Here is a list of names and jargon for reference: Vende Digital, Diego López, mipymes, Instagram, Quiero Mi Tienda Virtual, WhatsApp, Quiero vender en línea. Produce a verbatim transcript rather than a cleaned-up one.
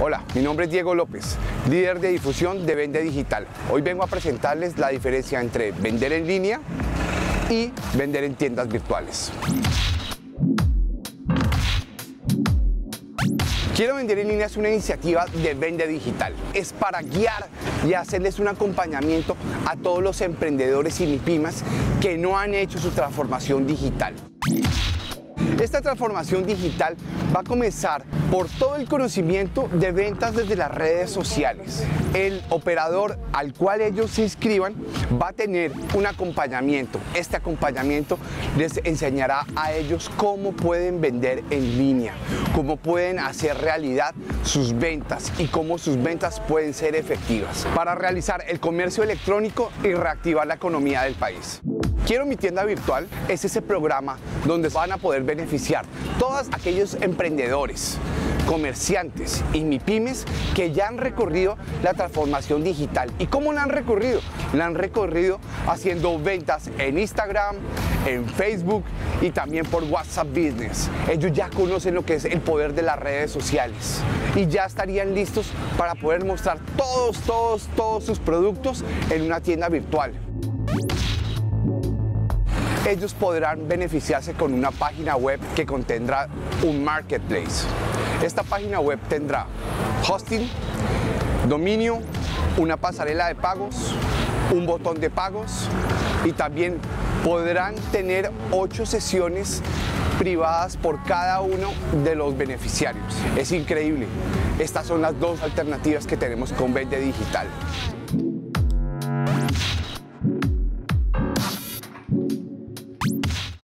Hola, mi nombre es Diego López, líder de difusión de Vende Digital. Hoy vengo a presentarles la diferencia entre vender en línea y vender en tiendas virtuales. Quiero Vender en Línea es una iniciativa de Vende Digital. Es para guiar y hacerles un acompañamiento a todos los emprendedores y mipymes que no han hecho su transformación digital. Esta transformación digital va a comenzar por todo el conocimiento de ventas desde las redes sociales. El operador al cual ellos se inscriban va a tener un acompañamiento. Este acompañamiento les enseñará a ellos cómo pueden vender en línea, cómo pueden hacer realidad sus ventas y cómo sus ventas pueden ser efectivas para realizar el comercio electrónico y reactivar la economía del país. Quiero Mi Tienda Virtual es ese programa donde van a poder beneficiar todos aquellos emprendedores, comerciantes y mipymes que ya han recorrido la transformación digital. ¿Y cómo la han recorrido? La han recorrido haciendo ventas en Instagram, en Facebook y también por WhatsApp Business. Ellos ya conocen lo que es el poder de las redes sociales y ya estarían listos para poder mostrar todos, todos, todos sus productos en una tienda virtual. Ellos podrán beneficiarse con una página web que contendrá un marketplace. Esta página web tendrá hosting, dominio, una pasarela de pagos, un botón de pagos y también podrán tener ocho sesiones privadas por cada uno de los beneficiarios. Es increíble. Estas son las dos alternativas que tenemos con Vende Digital.